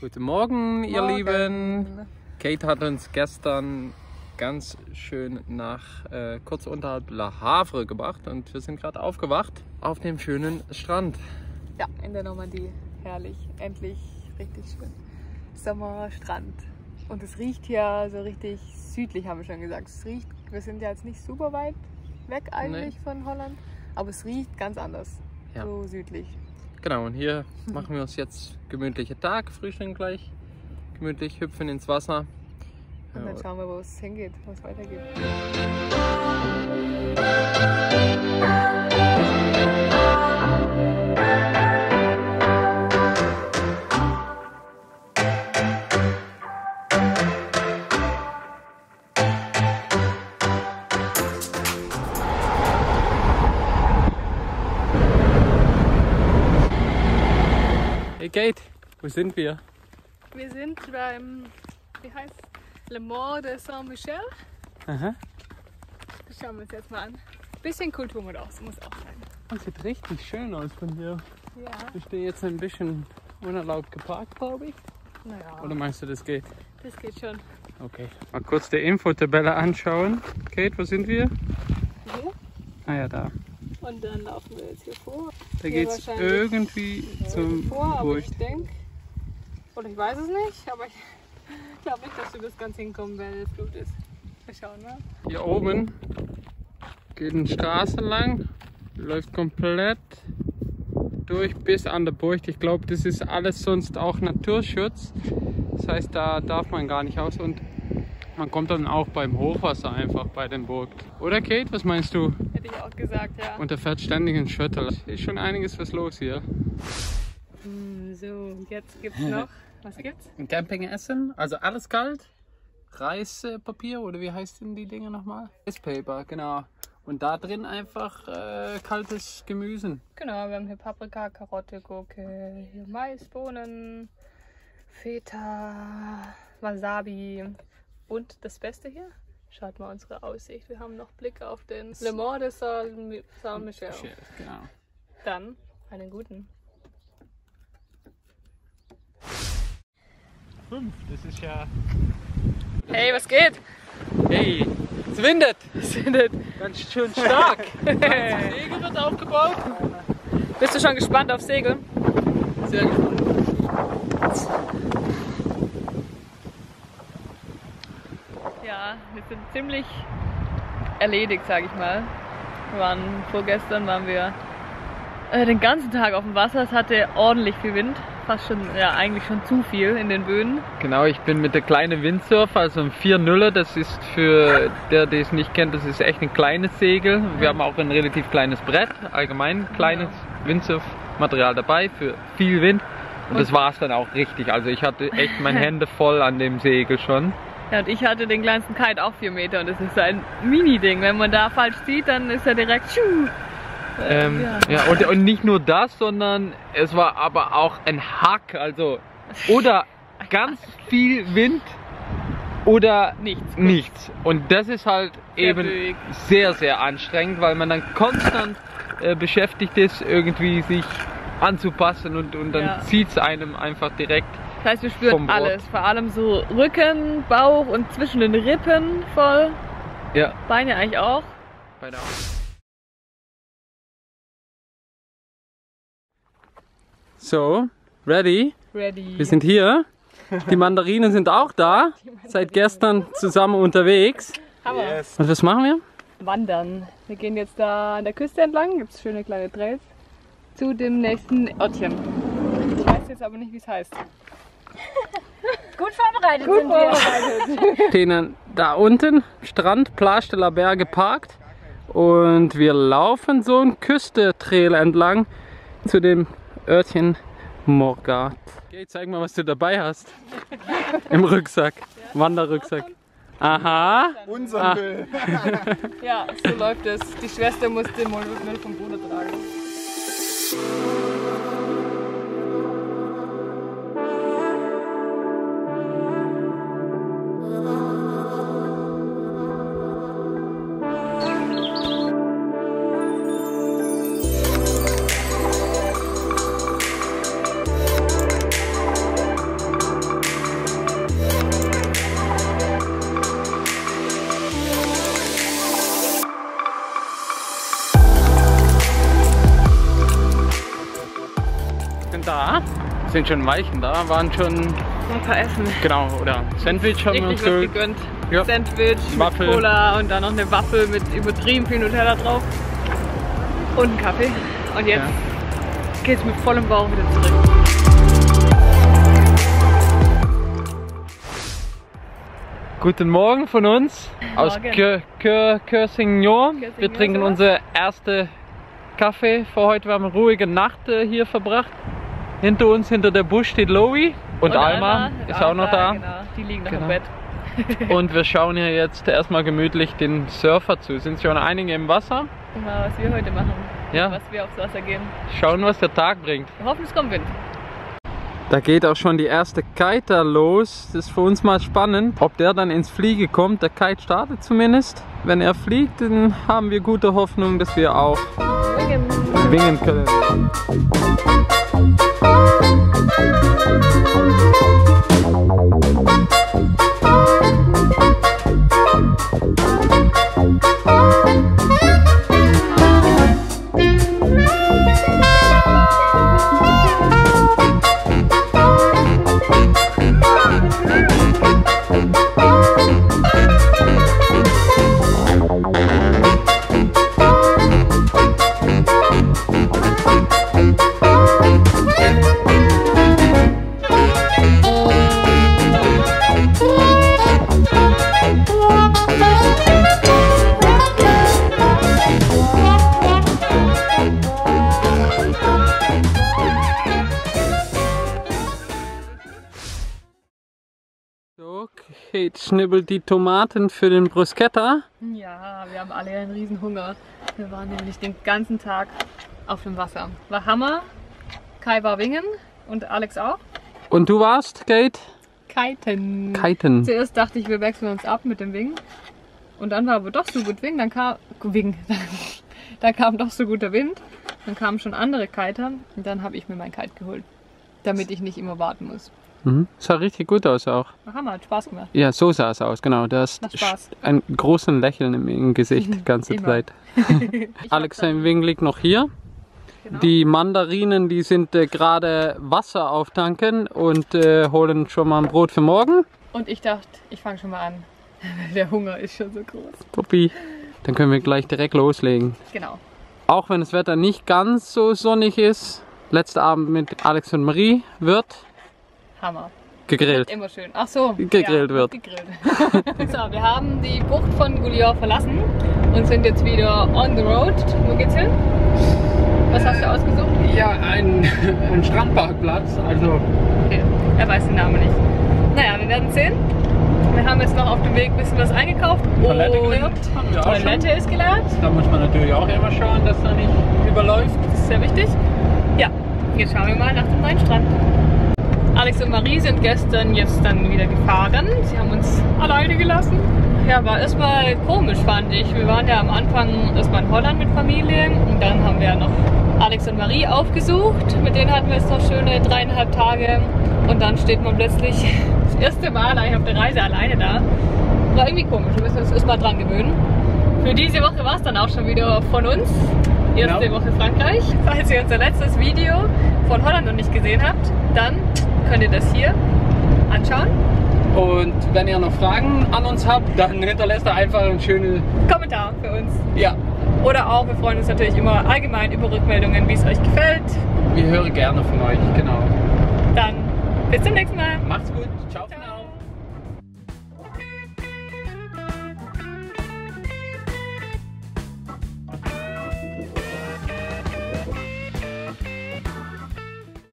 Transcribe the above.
Guten Morgen, ihr Lieben. Kate hat uns gestern ganz schön nach kurz unterhalb La Havre gebracht und wir sind gerade aufgewacht auf dem schönen Strand. Ja, in der Normandie. Herrlich. Endlich richtig schön. Sommerstrand. Und es riecht hier so richtig südlich, haben wir schon gesagt. Es riecht, wir sind ja jetzt nicht super weit weg eigentlich von Holland, aber es riecht ganz anders, so südlich. Genau, und hier machen wir uns jetzt gemütlichen Tag, frühstücken gleich, gemütlich hüpfen ins Wasser. Und dann schauen wir, wo es hingeht, wo es weitergeht. Hey Kate, wo sind wir? Wir sind beim, wie heißt Le Mont Saint-Michel. Aha. Das schauen wir uns jetzt mal an. Bisschen Kultur mit aus, muss auch sein. Das sieht richtig schön aus von hier. Ja. Ich stehe jetzt ein bisschen unerlaubt geparkt, glaube ich. Naja. Oder meinst du, das geht? Das geht schon. Okay. Mal kurz die Infotabelle anschauen. Kate, wo sind wir? Wo? Ah ja, da. Und dann laufen wir jetzt hier vor. Da geht es irgendwie zum vor, aber ich denke, oder ich weiß es nicht, aber ich glaube nicht, dass wir bis ganz hinkommen, weil es Flut ist. Wir schauen mal. Hier oben geht eine Straße lang, läuft komplett durch bis an der Burg. Ich glaube, das ist alles sonst auch Naturschutz. Das heißt, da darf man gar nicht raus und man kommt dann auch beim Hochwasser einfach bei den Burg. Oder Kate, was meinst du? Hätte ich auch gesagt, ja. Und da fährt ständig ein Shuttle. Ist schon einiges was los hier. So, jetzt gibt's noch, was gibt's? Ein Campingessen, also alles kalt. Reispapier oder wie heißt denn die Dinger nochmal? Reispaper, genau. Und da drin einfach kaltes Gemüse. Genau, wir haben hier Paprika, Karotte, Gurke, hier Mais, Bohnen, Feta, Wasabi. Und das Beste hier, schaut mal unsere Aussicht. Wir haben noch Blick auf den Le Mont Saint-Michel. Genau. Dann einen guten. 5, das ist ja... Hey, was geht? Hey, es windet. Es windet. Ganz schön stark. Das Segel wird aufgebaut. Bist du schon gespannt auf Segel? Sehr gespannt. Ja, wir sind ziemlich erledigt, sage ich mal. Vorgestern waren wir den ganzen Tag auf dem Wasser. Es hatte ordentlich viel Wind, fast schon, ja eigentlich schon zu viel in den Böen. Genau, ich bin mit der kleinen Windsurfer, also ein 4-0er, das ist für der, der es nicht kennt, das ist echt ein kleines Segel. Wir haben auch ein relativ kleines Brett, allgemein kleines Windsurfmaterial dabei für viel Wind. Und das war es dann auch richtig, also ich hatte echt meine Hände voll an dem Segel schon. Ja, und ich hatte den kleinsten Kite auch 4 Meter und das ist so ein Mini-Ding. Wenn man da falsch zieht, dann ist er direkt schuh. Und nicht nur das, sondern es war aber auch ein Hack. Also, oder ganz viel Wind oder nichts. Und das ist halt sehr eben böig. Sehr, sehr anstrengend, weil man dann konstant beschäftigt ist, irgendwie sich anzupassen und dann zieht es einem einfach direkt. Das heißt, wir spüren alles, vor allem so Rücken, Bauch und zwischen den Rippen voll. Ja. Beine eigentlich auch. Beine auch. So, ready? Ready. Wir sind hier. Die Mandarinen sind auch da. Seit gestern zusammen unterwegs. Hammer. Yes. Und was machen wir? Wandern. Wir gehen jetzt da an der Küste entlang. Gibt es schöne kleine Trails. Zu dem nächsten Ortchen. Ich weiß jetzt aber nicht, wie es heißt. Gut vorbereitet sind wir. Stehen da unten, Strand, Plage de la Berge geparkt und wir laufen so einen Küstentrail entlang zu dem Örtchen Morgat. Okay, zeig mal, was du dabei hast im Rucksack, Wanderrucksack. Aha. Unser Müll. Ja, so läuft es. Die Schwester muss den Müll vom Bruder tragen. schon da. Sind schon Weichen da, waren schon ein paar Essen. Genau, oder Sandwich haben wir uns gegönnt. Ja. Sandwich, Waffel. Mit Cola und dann noch eine Waffel mit übertrieben viel Nutella drauf. Und einen Kaffee. Und jetzt geht's mit vollem Bauch wieder zurück. Guten Morgen von uns aus Cursignon. Wir trinken unsere erste Kaffee für heute. Wir haben eine ruhige Nacht hier verbracht. Hinter uns, hinter der Busch, steht Lowi und Alma ist auch noch da. Genau. Die liegen noch im Bett. Und wir schauen hier jetzt erstmal gemütlich den Surfer zu. Sind schon einige im Wasser? Genau, was wir heute machen. Ja. Was wir aufs Wasser gehen. Schauen, was der Tag bringt. Wir hoffen, es kommt Wind. Da geht auch schon die erste Kiter los. Das ist für uns mal spannend, ob der dann ins Fliegen kommt. Der Kite startet zumindest. Wenn er fliegt, dann haben wir gute Hoffnung, dass wir auch wingen können. Kate schnibbelt die Tomaten für den Bruschetta. Ja, wir haben alle einen riesen Hunger. Wir waren nämlich den ganzen Tag auf dem Wasser. War Hammer. Kai war wingen und Alex auch. Und du warst, Kate? Kiten. Kiten. Zuerst dachte ich, wir wechseln uns ab mit dem Wingen. Und dann war aber doch so gut Wingen. Dann kam da kam doch so guter Wind. Dann kamen schon andere Kiter. Und dann habe ich mir meinen Kite geholt, damit ich nicht immer warten muss. Mhm. Sah richtig gut aus auch. Hammer, hat Spaß gemacht. Ja, so sah es aus, genau. Du hast einen großen Lächeln im Gesicht die ganze Zeit. Alex, sein Wing liegt noch hier. Genau. Die Mandarinen, die sind gerade Wasser auftanken und holen schon mal ein Brot für morgen. Und ich dachte, ich fange schon mal an. Der Hunger ist schon so groß. Puppi. Dann können wir gleich direkt loslegen. Genau. Auch wenn das Wetter nicht ganz so sonnig ist, letzter Abend mit Alex und Marie wird... Hammer. Gegrillt. Immer schön. Ach so. Gegrillt ja, wird. Gegrillt. So, wir haben die Bucht von Gouillard verlassen und sind jetzt wieder on the road. Wo geht's hin? Was hast du ausgesucht? Ja, ein Strandparkplatz. Also. Okay. Er weiß den Namen nicht. Naja, wir werden sehen. Wir haben jetzt noch auf dem Weg ein bisschen was eingekauft. Toilette und Toilette ist geleert. Da muss man natürlich auch immer schauen, dass da nicht überläuft. Das ist sehr wichtig. Ja, jetzt schauen wir mal nach dem neuen Strand. Alex und Marie sind gestern jetzt dann wieder gefahren. Sie haben uns alleine gelassen. Ja, war erstmal komisch, fand ich. Wir waren ja am Anfang erstmal in Holland mit Familie und dann haben wir noch Alex und Marie aufgesucht. Mit denen hatten wir jetzt noch schöne 3,5 Tage und dann steht man plötzlich das erste Mal auf der Reise alleine da. War irgendwie komisch, wir müssen uns erstmal dran gewöhnen. Für diese Woche war es dann auch schon wieder von uns. Erste Woche Frankreich. Falls ihr unser letztes Video von Holland noch nicht gesehen habt, dann könnt ihr das hier anschauen. Und wenn ihr noch Fragen an uns habt, dann hinterlasst ihr einfach einen schönen Kommentar für uns. Ja. Oder auch, wir freuen uns natürlich immer allgemein über Rückmeldungen, wie es euch gefällt. Wir hören gerne von euch, genau. Dann bis zum nächsten Mal. Macht's gut. Ciao. Ciao.